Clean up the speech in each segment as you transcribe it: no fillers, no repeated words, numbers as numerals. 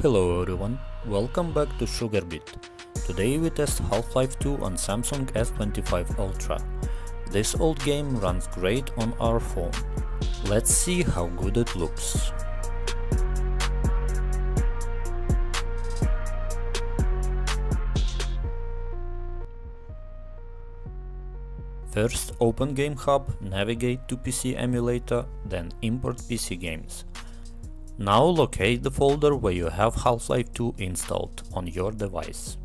Hello everyone, welcome back to Sugar beet. Today we test Half-Life 2 on Samsung S25 Ultra. This old game runs great on our phone. Let's see how good it looks. First open Game Hub, navigate to PC emulator, then import PC games. Now locate the folder where you have Half-Life 2 installed on your device.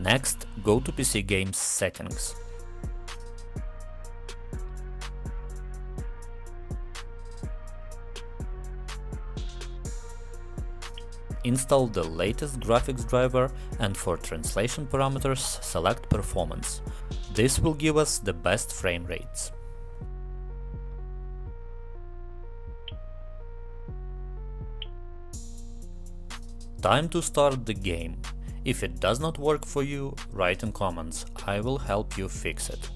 Next, go to PC Games settings. Install the latest graphics driver and for translation parameters select performance. This will give us the best frame rates. Time to start the game. If it does not work for you, write in comments, I will help you fix it.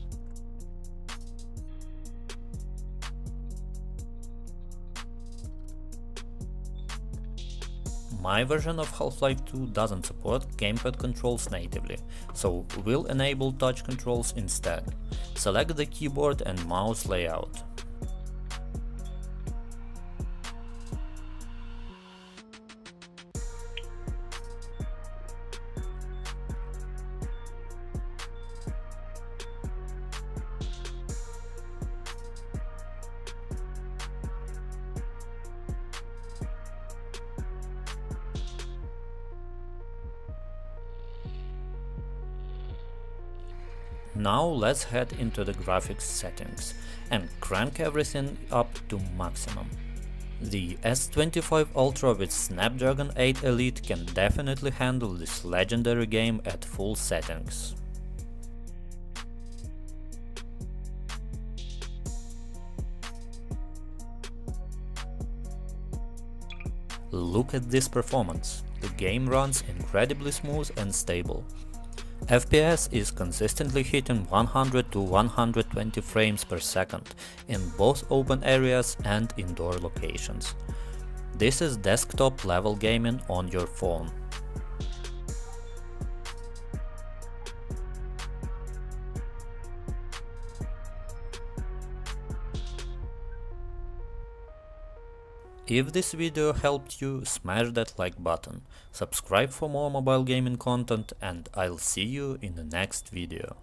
My version of Half-Life 2 doesn't support gamepad controls natively, so we'll enable touch controls instead. Select the keyboard and mouse layout. Now let's head into the graphics settings and crank everything up to maximum. The S25 Ultra with Snapdragon 8 Elite can definitely handle this legendary game at full settings. Look at this performance, the game runs incredibly smooth and stable. FPS is consistently hitting 100 to 120 frames per second in both open areas and indoor locations. This is desktop level gaming on your phone. If this video helped you, smash that like button, subscribe for more mobile gaming content, and I'll see you in the next video.